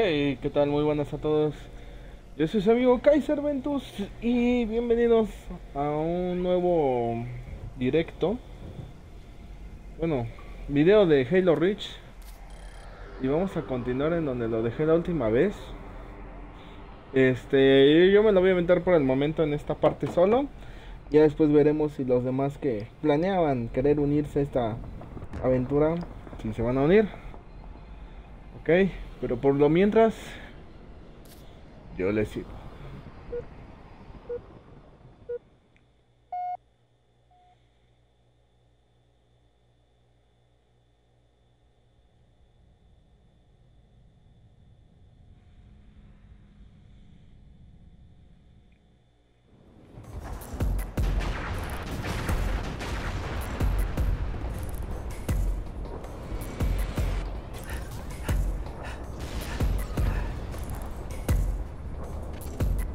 Hey, ¿qué tal? Muy buenas a todos. Yo soy su amigo KaizerVentuz y bienvenidos a un nuevo directo. Bueno, video de Halo Reach. Y vamos a continuar en donde lo dejé la última vez. Yo me lo voy a inventar por el momento en esta parte solo. Ya después veremos si los demás que planeaban querer unirse a esta aventura, si se van a unir. Ok, pero por lo mientras yo les sigo.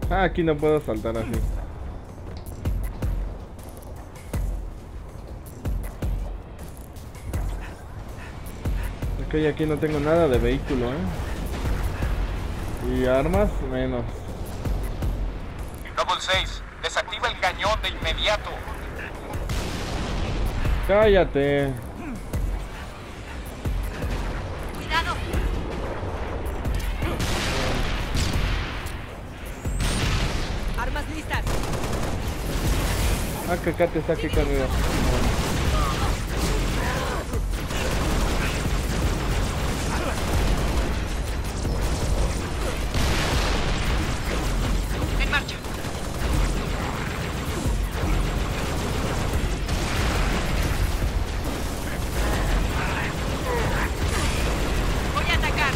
Ah, aquí no puedo saltar así. Ok, aquí no tengo nada de vehículo, ¿eh? Y armas, menos. Noble 6, desactiva el cañón de inmediato. Cállate. Ah, que Kat está aquí conmigo. En marcha. Voy a atacar.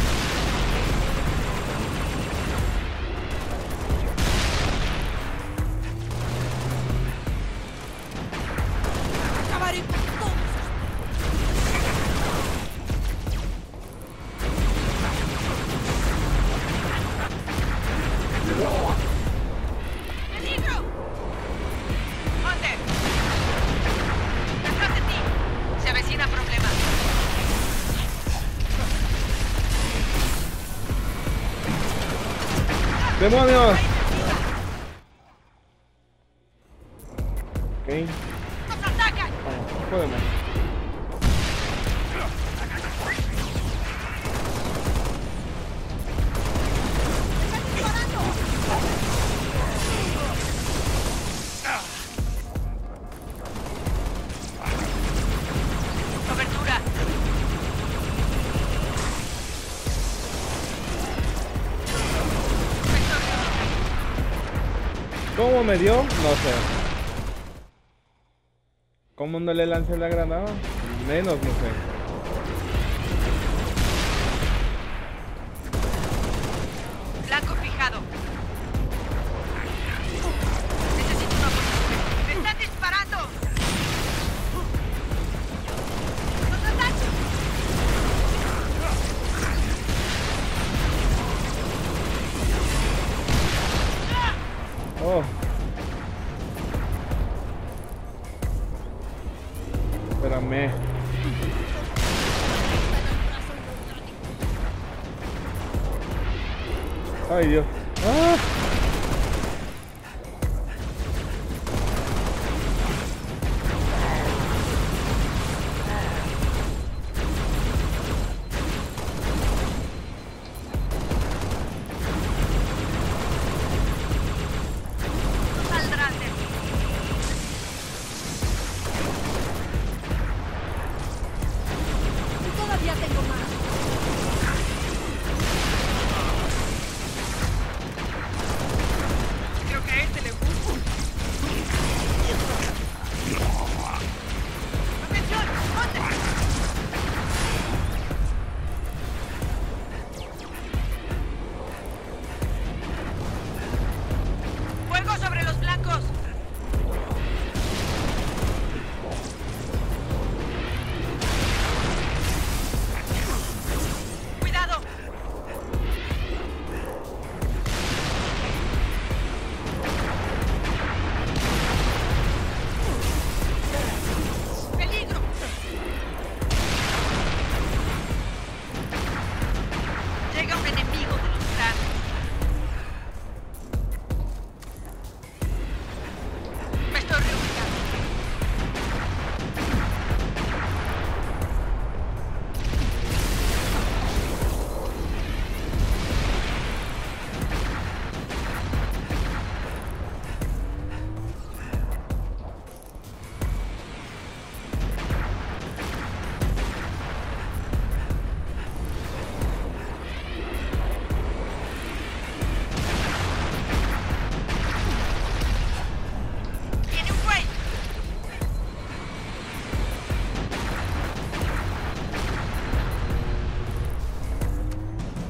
¡Demonios! Ok. ¡Nos atacan! Vamos, podemos. ¿Cómo me dio? No sé. ¿Cómo no le lancé la granada? Menos, no sé. Espérame. Ay, Dios. ¡Ah!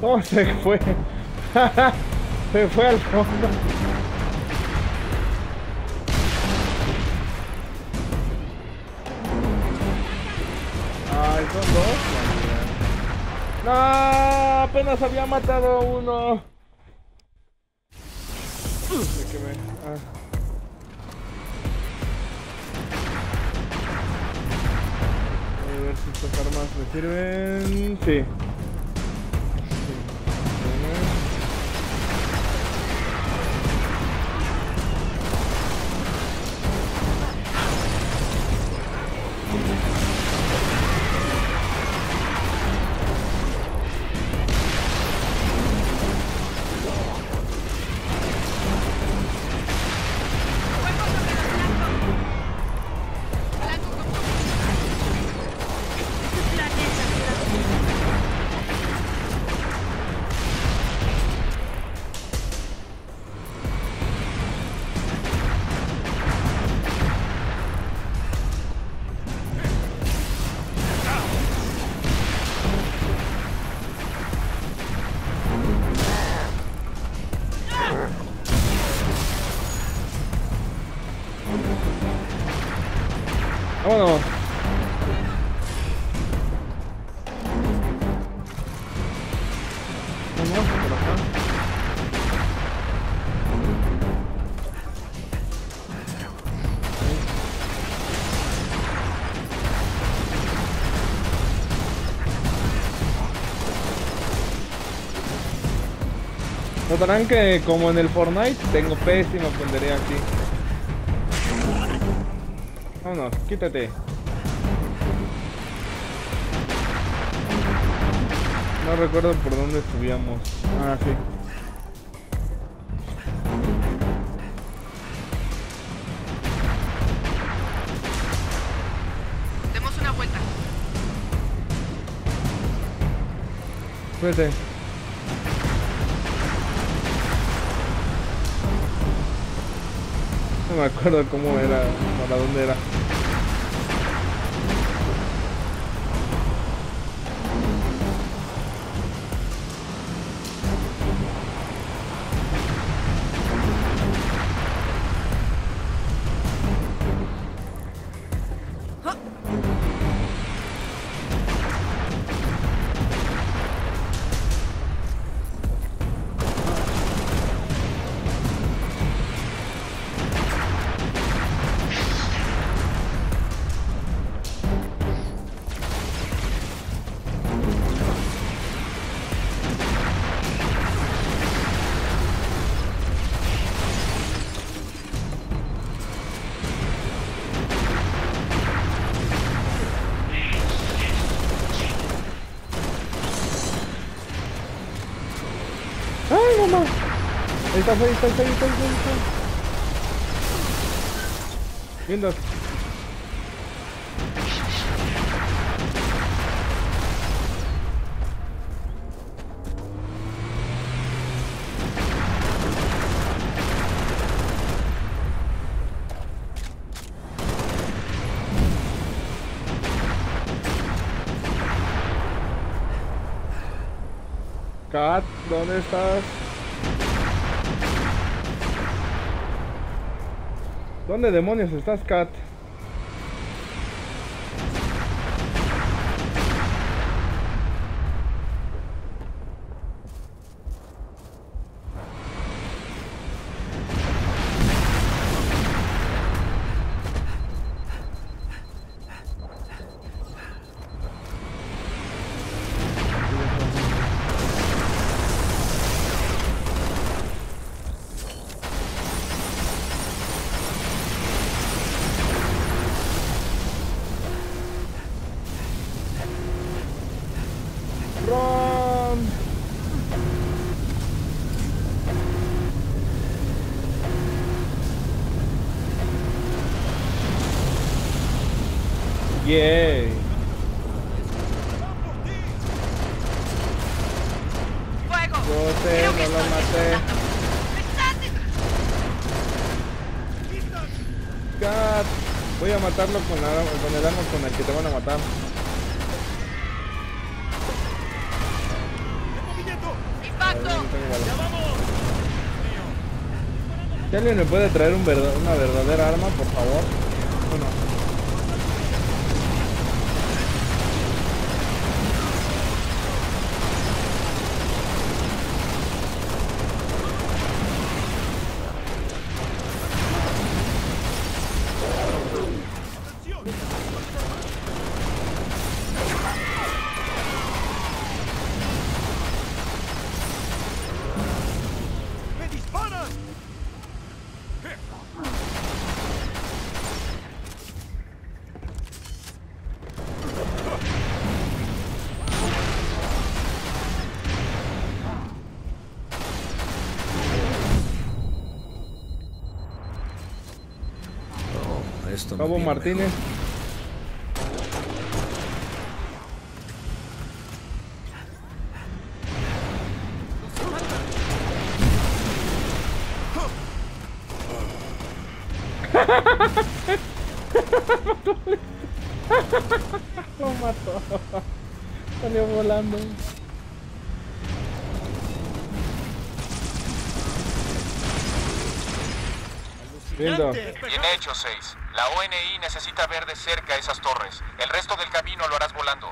Oh, se fue. Se fue al fondo. Ay, son dos. No, apenas había matado a uno. Me quemé. Ah. A ver si estas armas me sirven. Sí. Notarán que como en el Fortnite tengo pésima puntería aquí. Vámonos, quítate. No recuerdo por dónde subíamos. Ah, sí. Demos una vuelta. Espérate. No me acuerdo cómo era, para dónde era. Ahí está. Viendo. Kat, ¿dónde estás? ¿Dónde demonios estás, Kat? Yeah. Fuego. Yo te no lo maté. God. Voy a matarlo con el arma con el que te van a matar. ¿Si alguien me puede traer una verdadera arma, por favor? Bueno. Cabo Martínez. Lo mató. Salió volando. Lindo. Bien hecho, 6. La ONI necesita ver de cerca esas torres. El resto del camino lo harás volando.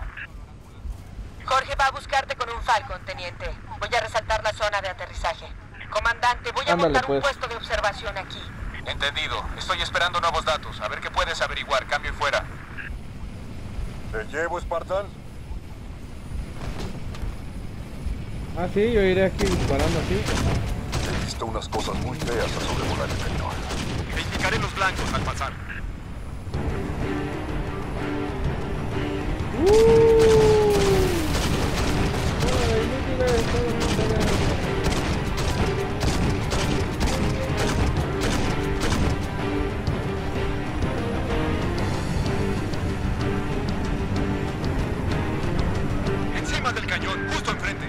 Jorge va a buscarte con un Falcon, teniente. Voy a resaltar la zona de aterrizaje. Comandante, voy a montar un puesto de observación aquí. Entendido. Estoy esperando nuevos datos. A ver qué puedes averiguar. Cambio y fuera. ¿Te llevo, Spartan? Ah, sí, yo iré aquí disparando así. He visto unas cosas muy feas a sobrevolar el sector. Te indicaré los blancos al pasar. Encima del cañón, justo enfrente.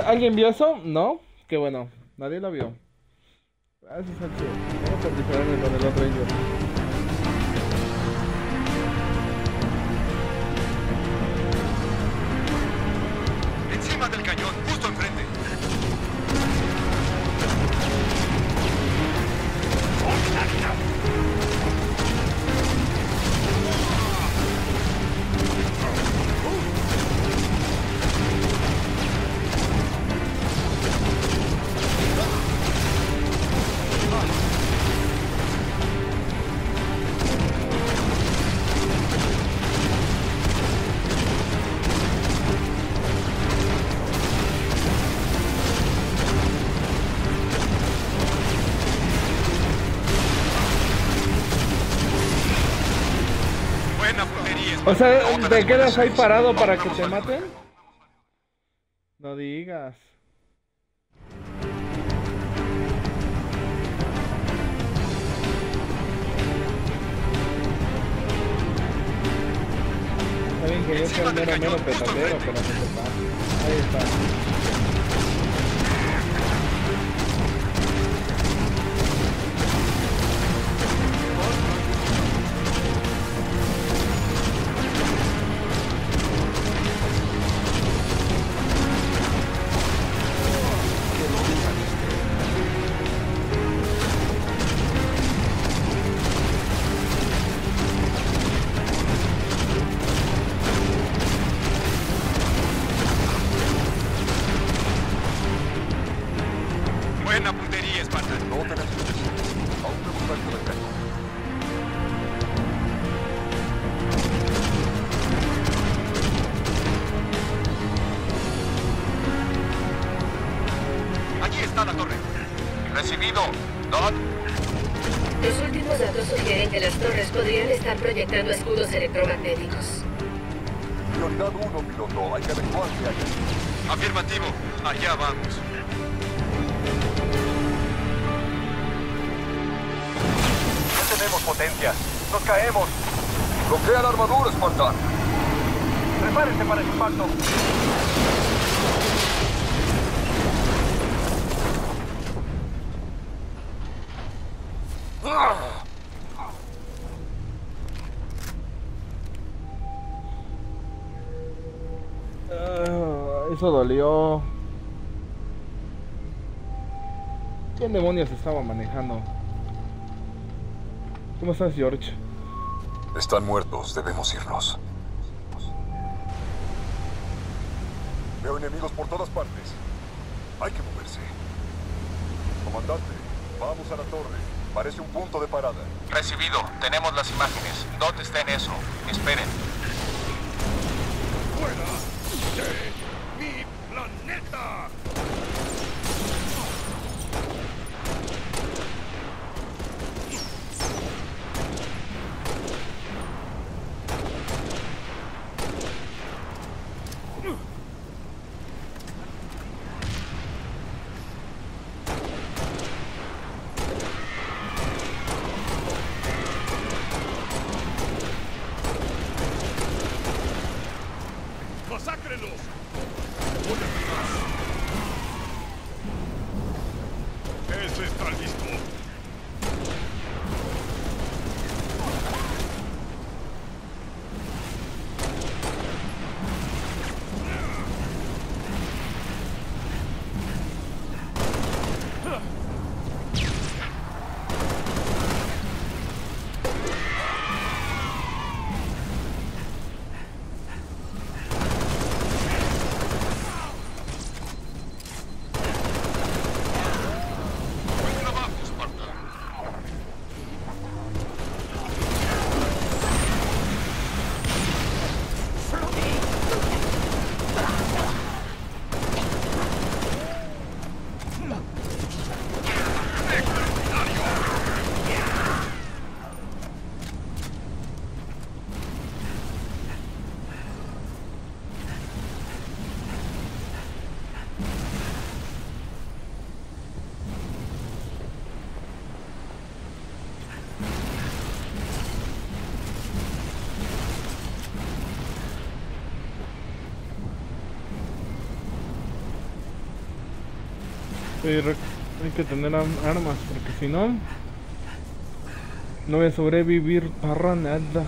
¿Alguien vio eso? ¿No? Qué bueno, nadie lo vio. Gracias, Sánchez. Vamos a diferirme con el otro indio. Encima del cañón, justo enfrente. O sea, ¿te quedas ahí parado para que te maten? No digas. Está bien que yo sea mero petatero, pero no se pasa. Ahí está. Proyectando escudos electromagnéticos. Prioridad 1, piloto. Hay que averiguar qué hay. Afirmativo. Allá vamos. No tenemos potencia. Nos caemos. Bloquea la armadura, Spartan. Prepárese para el impacto. Eso dolió. ¿Quién demonios estaba manejando? ¿Cómo estás, George? Están muertos, debemos irnos. Veo enemigos por todas partes. Hay que moverse. Comandante, vamos a la torre. Parece un punto de parada. Recibido, tenemos las imágenes. ¿Dónde está en eso? Esperen. ¡Fuera de mi planeta! Hay que tener armas, porque si no, no voy a sobrevivir para nada.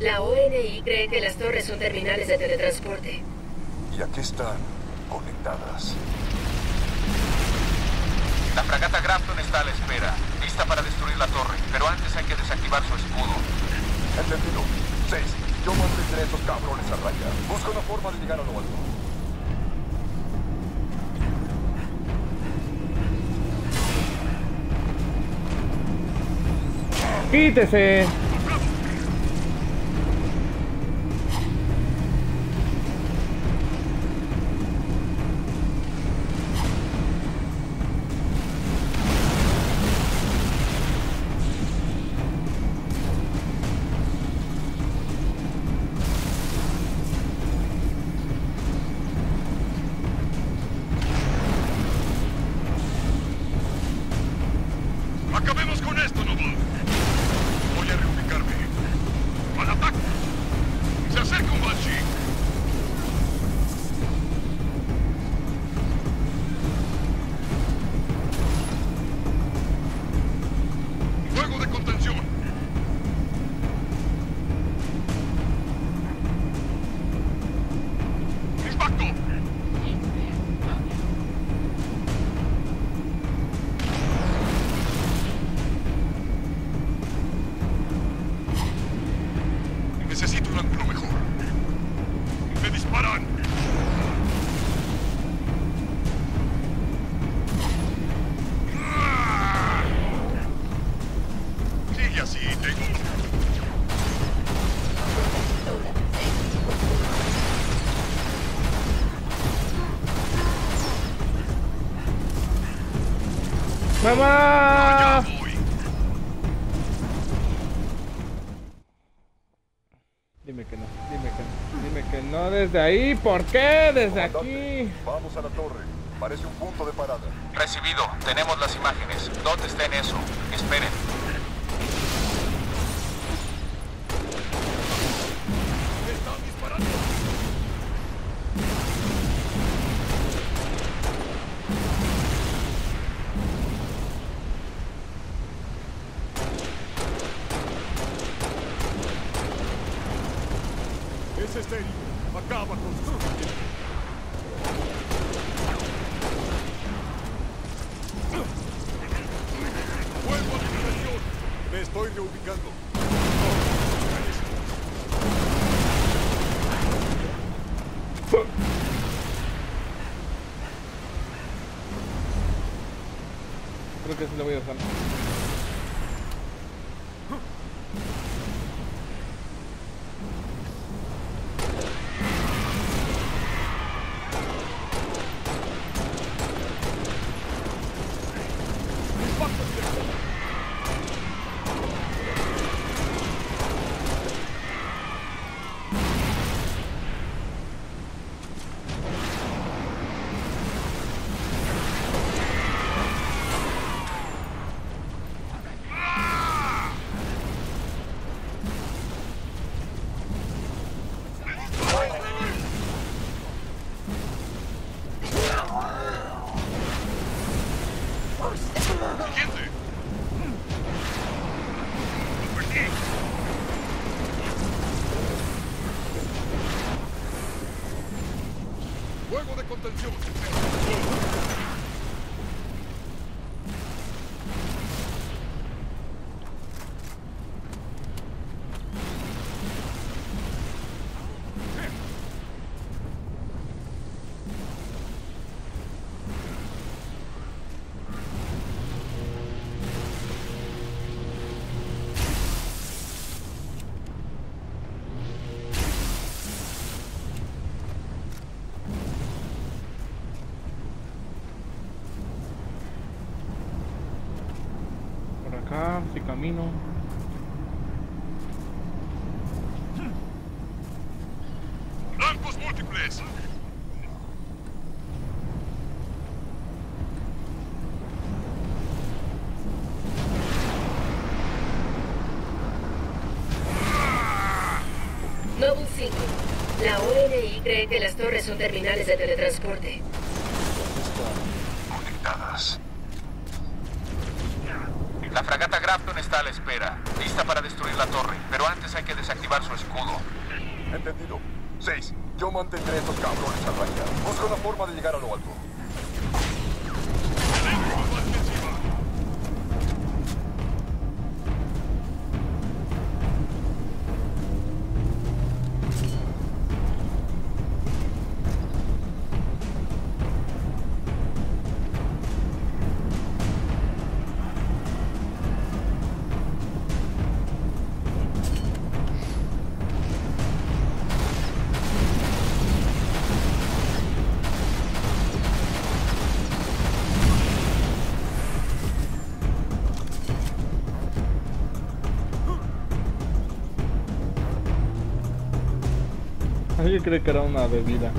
La ONI cree que las torres son terminales de teletransporte. Y aquí están conectadas. La fragata Grafton está a la espera, lista para destruir la torre, pero antes hay que desactivar su escudo. Entendido. 6. Yo mantendré a esos cabrones a raya. Busca una forma de llegar a lo alto. ¡Quítese! Acabemos con esto, Noble. Voy a reunificar así tengo... ¡Mamá! Dime que no, dime que no, dime que no desde ahí. ¿Por qué? Desde aquí. Vamos a la torre. Parece un punto de parada. Recibido. Tenemos las imágenes. ¿Dónde está en eso? Esperen. Están disparando. Es estéril. Acaba con su... Me estoy reubicando. Creo que sí lo voy a usar. Si camino. Blancos múltiples. Noble 5. La ONI cree que las torres son terminales de teletransporte. Conectadas. La fragata Grafton está a la espera, lista para destruir la torre, pero antes hay que desactivar su escudo. Entendido. 6. Yo mantendré estos cabrones al raya. Busco una forma de llegar a lo alto. Yo creí que era una bebida.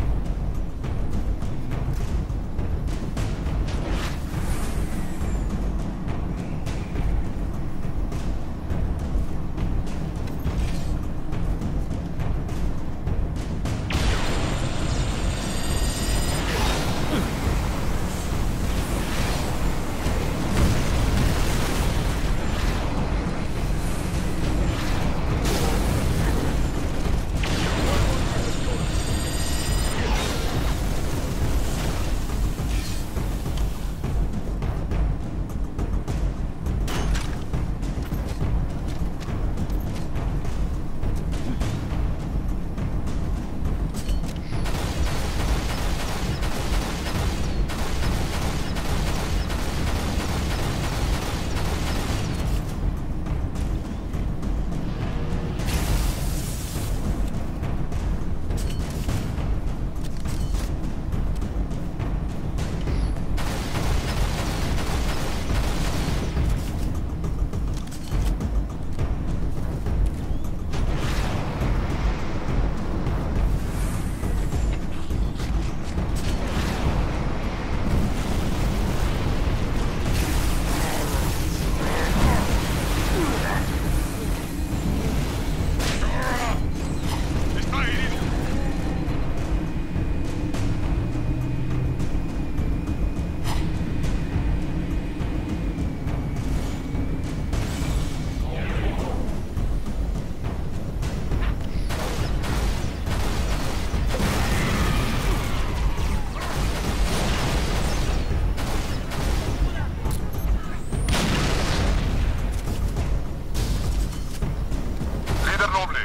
líder Noble.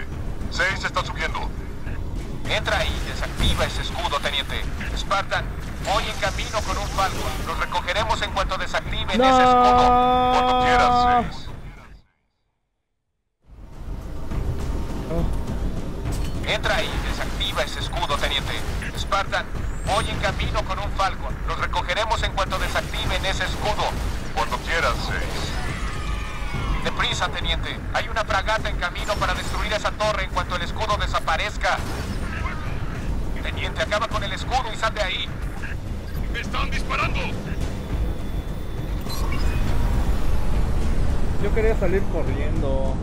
6 está subiendo. Entra ahí, desactiva ese escudo, teniente. Spartan, voy en camino con un Falcon. Los recogeremos en cuanto desactiven ese escudo. Cuando quieras, 6. Entra ahí, desactiva ese escudo, teniente. Spartan, voy en camino con un Falcon. Los recogeremos en cuanto desactiven ese escudo. Cuando quieras, 6. Deprisa, teniente. Hay una fragata en camino para destruir esa torre en cuanto el escudo desaparezca. Teniente, acaba con el escudo y sal de ahí. ¡Me están disparando! Yo quería salir corriendo.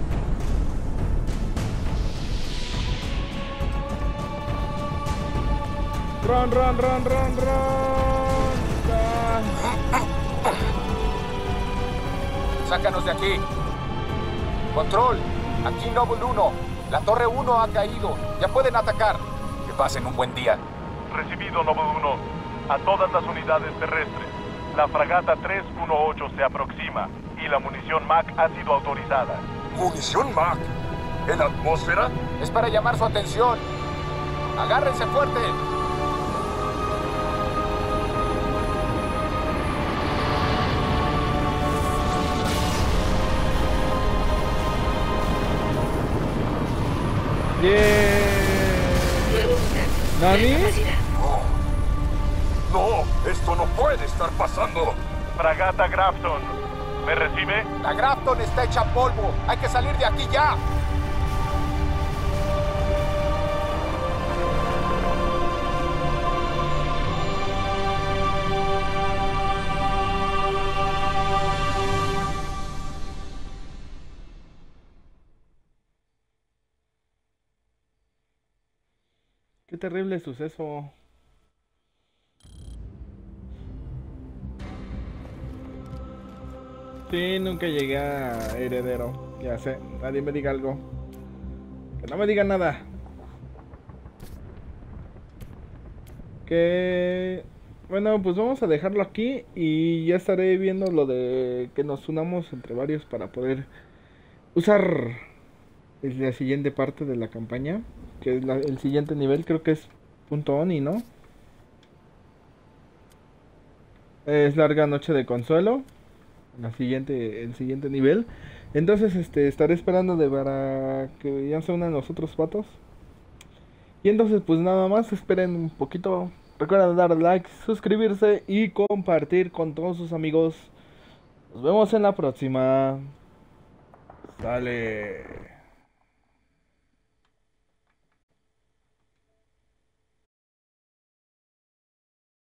Run, run, run, run, run. Sácanos de aquí. Control, aquí Noble 1. La torre 1 ha caído. Ya pueden atacar. Que pasen un buen día. Recibido, Noble 1. A todas las unidades terrestres. La fragata 318 se aproxima y la munición MAC ha sido autorizada. ¿Munición MAC? ¿En atmósfera? Es para llamar su atención. Agárrense fuerte. ¿Nani? No, esto no puede estar pasando. Fragata Grafton, ¿me recibe? La Grafton está hecha polvo. Hay que salir de aquí ya. ¡Qué terrible suceso! Sí, nunca llegué a Heredero. Ya sé, nadie me diga algo. Que no me digan nada. Que... bueno, pues vamos a dejarlo aquí. Y ya estaré viendo lo de que nos unamos entre varios para poder usar la siguiente parte de la campaña. Que es el siguiente nivel, creo que es .ONI, ¿no? Es Larga Noche de Consuelo, el siguiente nivel. Entonces estaré esperando para que ya se unan los otros patos. Y entonces pues nada más, esperen un poquito. Recuerden dar like, suscribirse y compartir con todos sus amigos. Nos vemos en la próxima. Sale.